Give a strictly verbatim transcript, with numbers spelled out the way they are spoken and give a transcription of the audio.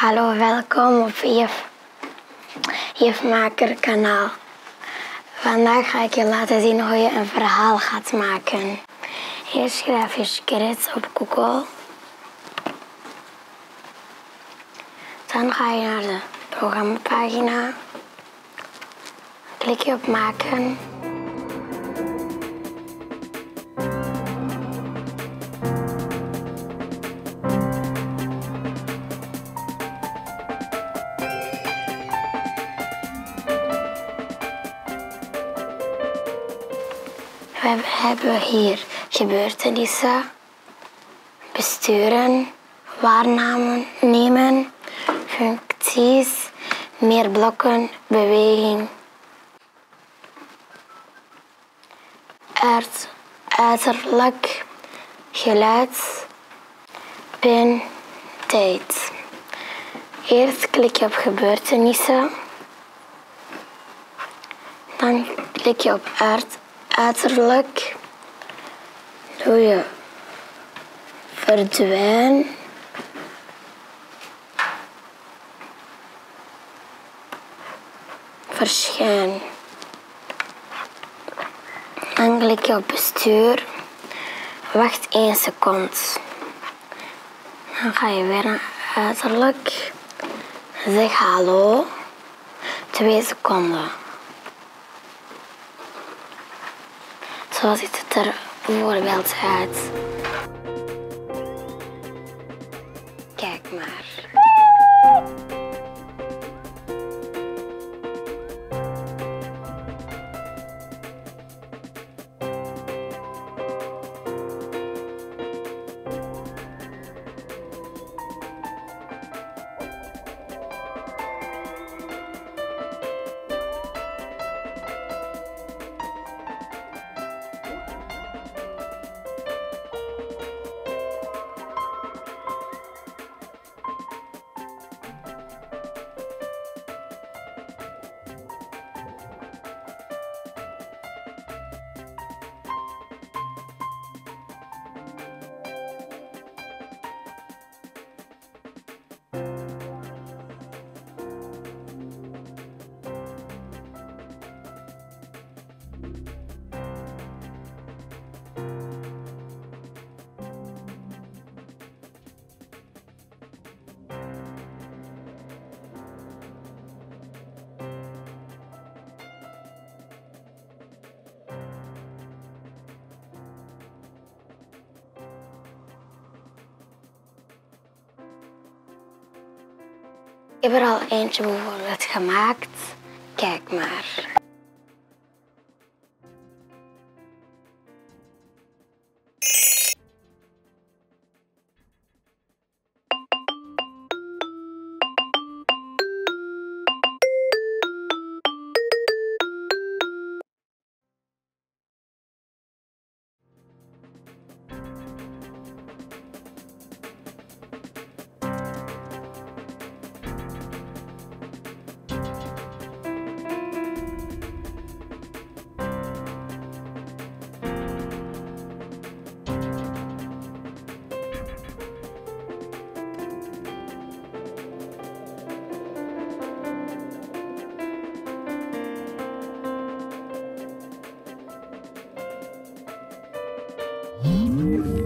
Hallo, welkom op Jufmaker kanaal. Vandaag ga ik je laten zien hoe je een verhaal gaat maken. Hier schrijf je scripts op Google. Dan ga je naar de programmapagina. Klik je op maken. We hebben hier gebeurtenissen, besturen, waarnemen, functies, meer blokken, beweging. Uit, uiterlijk, geluid, pin, tijd. Eerst klik je op gebeurtenissen, dan klik je op uit. Uiterlijk doe je verdwijn, verschijn. Dan klik je op bestuur, wacht één seconde. Dan ga je weer naar uiterlijk, zeg hallo, twee seconden. Zo ziet het er bijvoorbeeld uit. Kijk maar. Ik heb er al eentje bijvoorbeeld gemaakt. Kijk maar. Mm-hmm.